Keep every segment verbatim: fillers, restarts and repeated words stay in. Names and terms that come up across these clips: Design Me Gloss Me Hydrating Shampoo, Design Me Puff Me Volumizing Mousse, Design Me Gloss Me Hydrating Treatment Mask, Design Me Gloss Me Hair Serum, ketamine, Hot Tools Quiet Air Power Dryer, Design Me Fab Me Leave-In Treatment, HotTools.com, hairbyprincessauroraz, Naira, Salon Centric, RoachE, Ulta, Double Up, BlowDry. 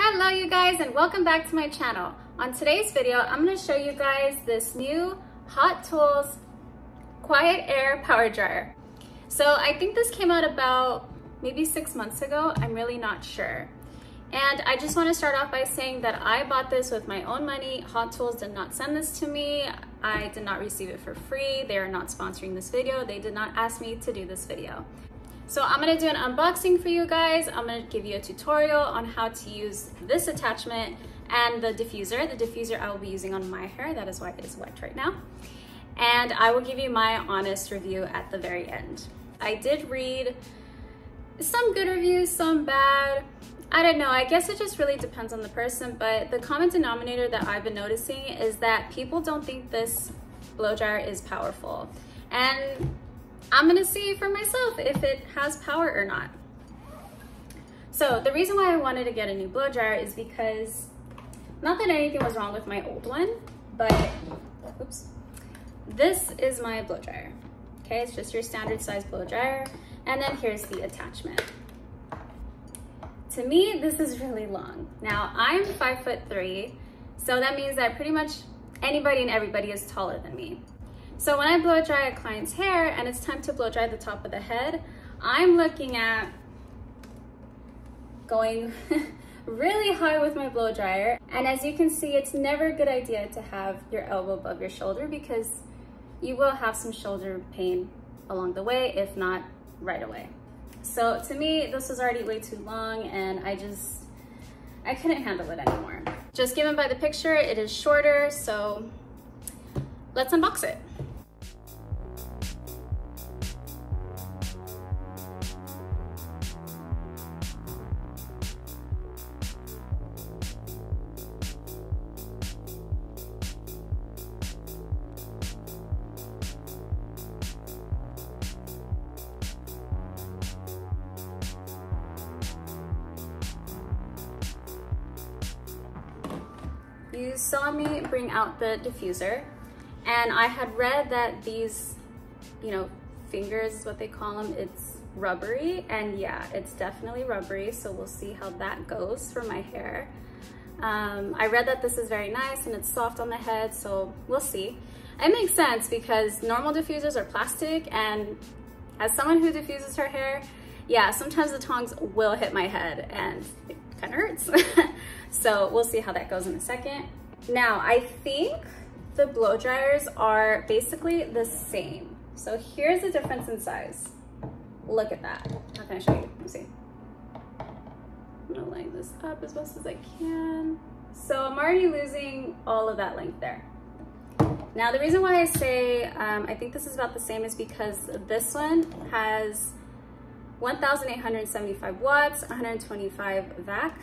Hello you guys and welcome back to my channel. On today's video, I'm going to show you guys this new Hot Tools Quiet Air Power Dryer. So I think this came out about maybe six months ago. I'm really not sure. And I just want to start off by saying that I bought this with my own money. Hot Tools did not send this to me. I did not receive it for free. They are not sponsoring this video. They did not ask me to do this video. So I'm going to do an unboxing for you guys. I'm going to give you a tutorial on how to use this attachment and the diffuser. The diffuser I will be using on my hair. That is why it is wet right now. And I will give you my honest review at the very end. I did read some good reviews, some bad. I don't know, I guess it just really depends on the person, but the common denominator that I've been noticing is that people don't think this blow dryer is powerful. And I'm gonna see for myself if it has power or not. So the reason why I wanted to get a new blow dryer is because, not that anything was wrong with my old one, but, oops, this is my blow dryer. Okay, it's just your standard size blow dryer. And then here's the attachment. To me, this is really long. Now, I'm five foot three, so that means that pretty much anybody and everybody is taller than me. So when I blow dry a client's hair and it's time to blow dry the top of the head, I'm looking at going really high with my blow dryer. And as you can see, it's never a good idea to have your elbow above your shoulder because you will have some shoulder pain along the way, if not right away. So to me, this was already way too long and I just, I couldn't handle it anymore. Just given by the picture, it is shorter, so let's unbox it. You saw me bring out the diffuser, and I had read that these, you know, fingers is what they call them, it's rubbery, and yeah, it's definitely rubbery, so we'll see how that goes for my hair. Um, I read that this is very nice and it's soft on the head, so we'll see. It makes sense because normal diffusers are plastic, and as someone who diffuses her hair, yeah, sometimes the tongs will hit my head and it kind of hurts. So we'll see how that goes in a second. Now, I think the blow dryers are basically the same. So here's the difference in size. Look at that. How can I show you? Let me see. I'm gonna line this up as best as I can. So I'm already losing all of that length there. Now, the reason why I say um, I think this is about the same is because this one has one thousand eight hundred seventy-five watts, one hundred twenty-five vac.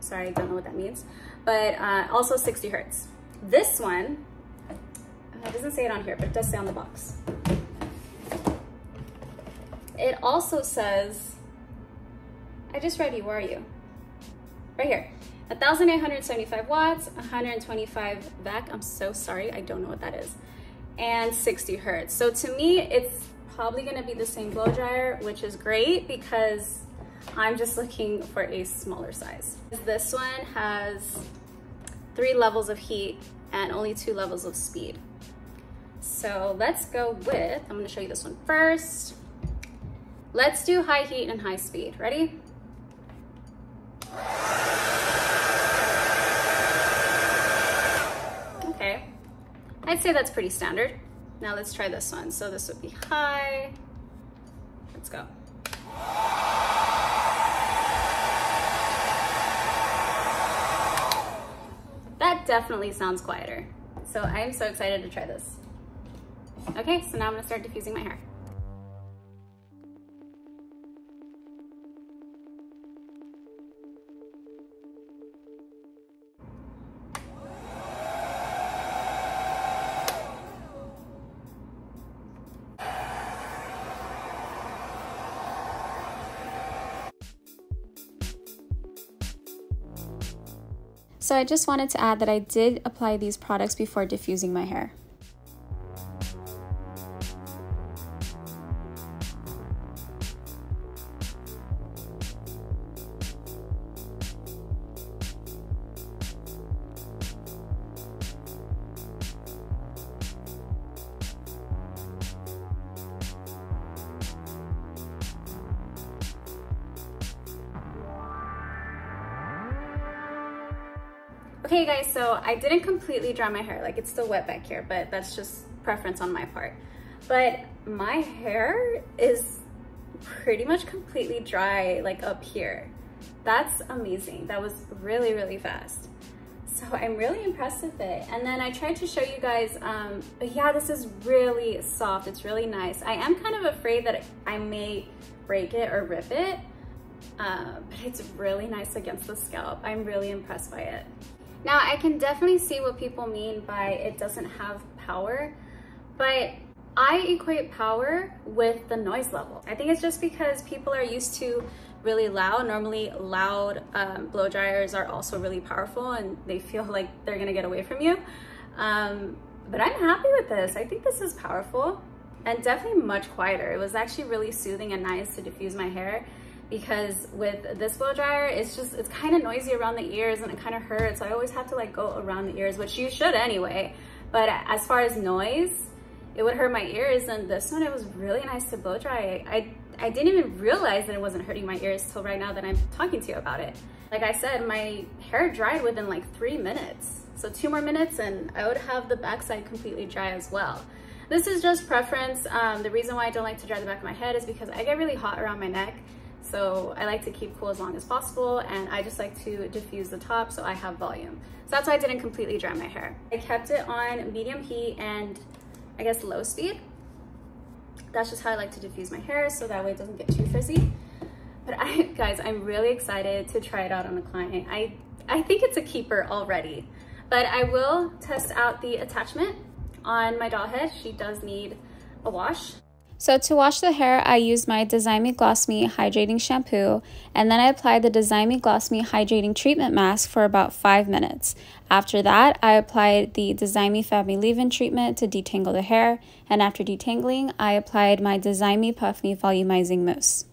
Sorry, I don't know what that means, but uh, also sixty hertz. This one, it doesn't say it on here, but it does say on the box. It also says, I just read you, where are you? Right here, one thousand eight hundred seventy-five watts, one hundred twenty-five vac, I'm so sorry, I don't know what that is, and sixty hertz. So to me, it's probably gonna be the same blow dryer, which is great because I'm just looking for a smaller size. This one has three levels of heat and only two levels of speed. So let's go with, I'm gonna show you this one first. Let's do high heat and high speed. Ready? Okay, I'd say that's pretty standard. Now let's try this one. So this would be high. Let's go. That definitely sounds quieter. So I am so excited to try this. Okay, so now I'm gonna start diffusing my hair. So I just wanted to add that I did apply these products before diffusing my hair. Okay, you guys, so I didn't completely dry my hair. Like, it's still wet back here, but that's just preference on my part. But my hair is pretty much completely dry, like up here. That's amazing. That was really, really fast. So I'm really impressed with it. And then I tried to show you guys, um, but yeah, this is really soft. It's really nice. I am kind of afraid that I may break it or rip it, uh, but it's really nice against the scalp. I'm really impressed by it. Now, I can definitely see what people mean by it doesn't have power, but I equate power with the noise level. I think it's just because people are used to really loud. Normally loud um, blow dryers are also really powerful and they feel like they're gonna get away from you. Um, but I'm happy with this. I think this is powerful and definitely much quieter. It was actually really soothing and nice to diffuse my hair, because with this blow dryer, it's just, it's kind of noisy around the ears and it kind of hurts. So I always have to like go around the ears, which you should anyway. But as far as noise, it would hurt my ears. And this one, it was really nice to blow dry. I, I didn't even realize that it wasn't hurting my ears till right now that I'm talking to you about it. Like I said, my hair dried within like three minutes. So two more minutes and I would have the backside completely dry as well. This is just preference. Um, the reason why I don't like to dry the back of my head is because I get really hot around my neck. So I like to keep cool as long as possible, and I just like to diffuse the top so I have volume. So that's why I didn't completely dry my hair. I kept it on medium heat and I guess low speed. That's just how I like to diffuse my hair, so that way it doesn't get too frizzy. But I, guys, I'm really excited to try it out on a client. I, I think it's a keeper already, but I will test out the attachment on my doll head. She does need a wash. So to wash the hair, I used my Design Me Gloss Me Hydrating Shampoo, and then I applied the Design Me Gloss Me Hydrating Treatment Mask for about five minutes. After that, I applied the Design Me Fab Me Leave-In Treatment to detangle the hair, and after detangling, I applied my Design Me Puff Me Volumizing Mousse.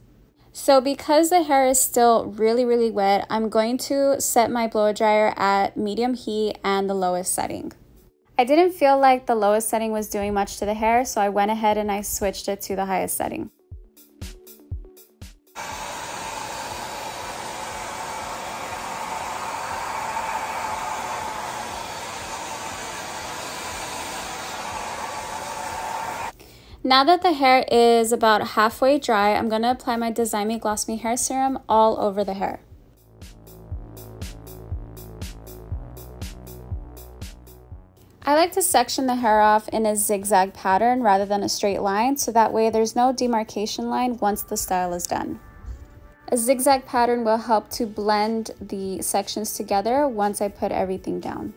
So because the hair is still really, really wet, I'm going to set my blow dryer at medium heat and the lowest setting. I didn't feel like the lowest setting was doing much to the hair, so I went ahead and I switched it to the highest setting. Now that the hair is about halfway dry, I'm going to apply my Design Me Gloss Me Hair Serum all over the hair. I like to section the hair off in a zigzag pattern rather than a straight line, so that way there's no demarcation line once the style is done. A zigzag pattern will help to blend the sections together once I put everything down.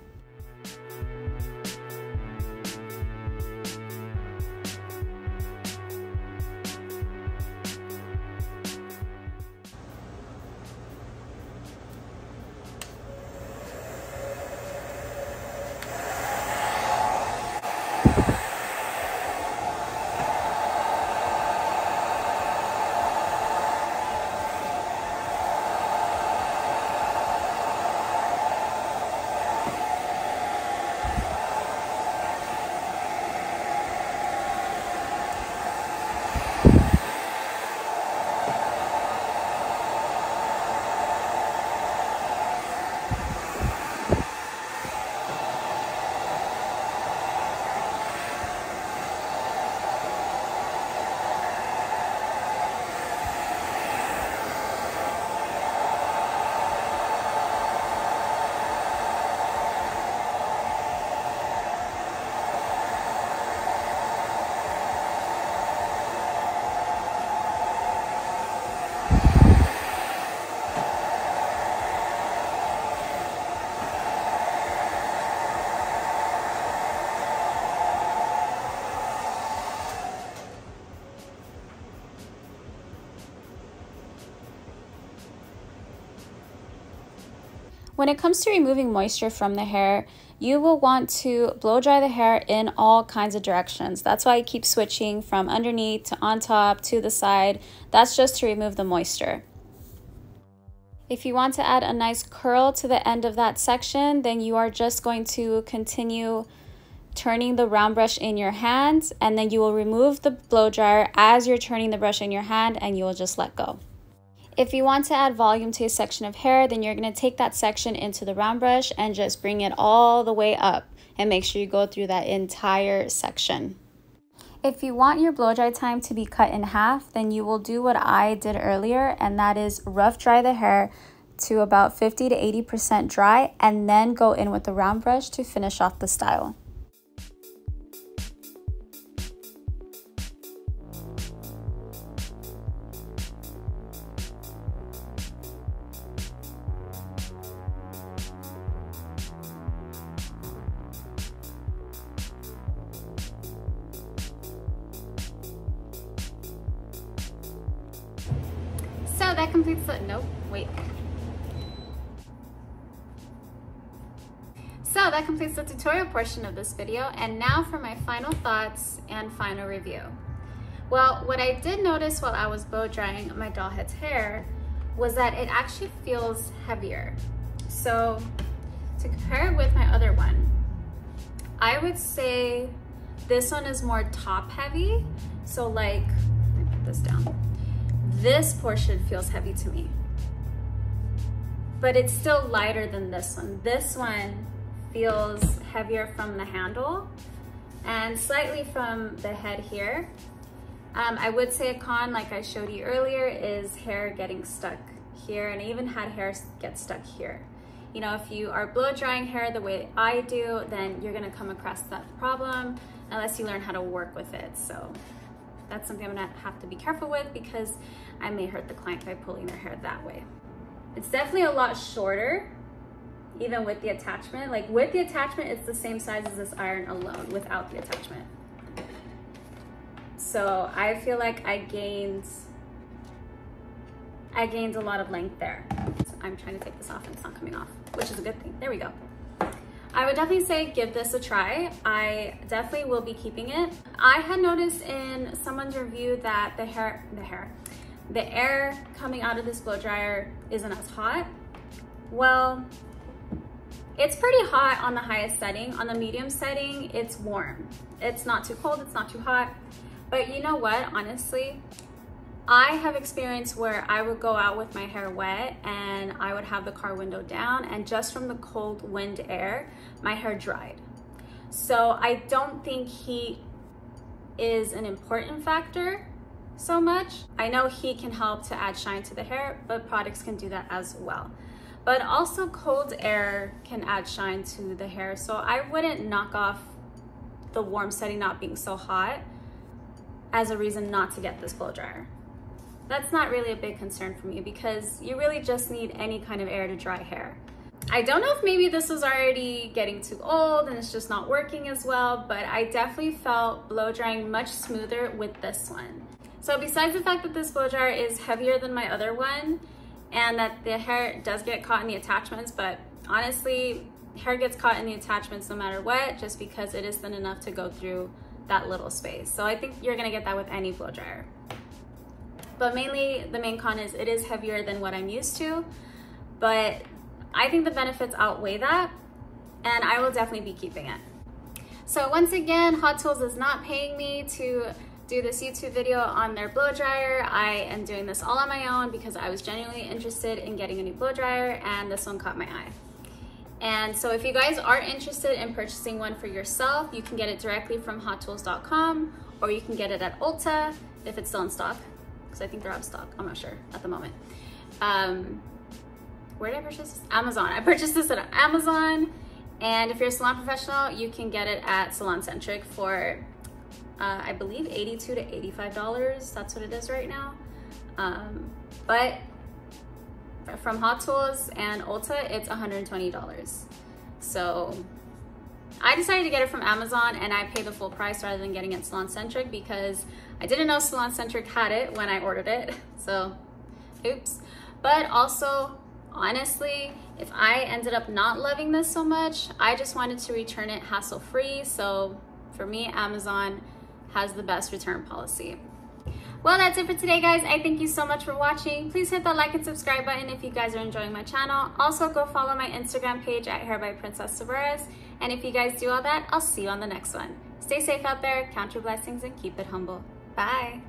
When it comes to removing moisture from the hair, you will want to blow dry the hair in all kinds of directions. That's why I keep switching from underneath to on top to the side. That's just to remove the moisture. If you want to add a nice curl to the end of that section, then you are just going to continue turning the round brush in your hand, and then you will remove the blow dryer as you're turning the brush in your hand, and you will just let go. If you want to add volume to a section of hair, then you're going to take that section into the round brush and just bring it all the way up and make sure you go through that entire section. If you want your blow dry time to be cut in half, then you will do what I did earlier, and that is rough dry the hair to about fifty to eighty percent dry and then go in with the round brush to finish off the style. So that completes the, nope, wait. So that completes the tutorial portion of this video, and now for my final thoughts and final review. Well, what I did notice while I was blow drying my doll head's hair was that it actually feels heavier. So to compare it with my other one, I would say this one is more top heavy. So like, let me put this down. This portion feels heavy to me, but it's still lighter than this one. This one feels heavier from the handle and slightly from the head here. Um, I would say a con, like I showed you earlier, is hair getting stuck here, and I even had hair get stuck here. You know, if you are blow drying hair the way I do, then you're gonna come across that problem unless you learn how to work with it. So that's something I'm gonna have to be careful with, because I may hurt the client by pulling their hair that way. It's definitely a lot shorter, even with the attachment. Like with the attachment, it's the same size as this iron alone without the attachment. So I feel like I gained, I gained a lot of length there. So I'm trying to take this off and it's not coming off, which is a good thing. There we go. I would definitely say give this a try. I definitely will be keeping it. I had noticed in someone's review that the hair, the hair, the air coming out of this blow dryer isn't as hot. Well, it's pretty hot on the highest setting. On the medium setting, it's warm. It's not too cold, it's not too hot. But you know what, honestly, I have experience where I would go out with my hair wet and I would have the car window down, and just from the cold wind air, my hair dried. So I don't think heat is an important factor so much. I know heat can help to add shine to the hair, but products can do that as well. But also cold air can add shine to the hair. So I wouldn't knock off the warm setting not being so hot as a reason not to get this blow dryer. That's not really a big concern for me, because you really just need any kind of air to dry hair. I don't know if maybe this was already getting too old and it's just not working as well, but I definitely felt blow drying much smoother with this one. So besides the fact that this blow dryer is heavier than my other one and that the hair does get caught in the attachments, but honestly, hair gets caught in the attachments no matter what, just because it is thin enough to go through that little space. So I think you're gonna get that with any blow dryer. But mainly the main con is it is heavier than what I'm used to, but I think the benefits outweigh that, and I will definitely be keeping it. So once again, Hot Tools is not paying me to do this YouTube video on their blow dryer. I am doing this all on my own because I was genuinely interested in getting a new blow dryer, and this one caught my eye. And so if you guys are interested in purchasing one for yourself, you can get it directly from hot tools dot com, or you can get it at Ulta if it's still in stock, because I think they're out of stock. I'm not sure at the moment. Um, where did I purchase this? Amazon. I purchased this at Amazon. And if you're a salon professional, you can get it at Salon Centric for, uh, I believe, eighty-two to eighty-five dollars. That's what it is right now. Um, but from Hot Tools and Ulta, it's one hundred twenty dollars. So I decided to get it from Amazon, and I pay the full price rather than getting it Salon Centric, because I didn't know Salon Centric had it when I ordered it. So, oops. But also, honestly, if I ended up not loving this so much, I just wanted to return it hassle-free. So for me, Amazon has the best return policy. Well, that's it for today, guys. I thank you so much for watching. Please hit that like and subscribe button if you guys are enjoying my channel. Also, go follow my Instagram page at hairbyprincessauroraz. And if you guys do all that, I'll see you on the next one. Stay safe out there, count your blessings, and keep it humble. Bye.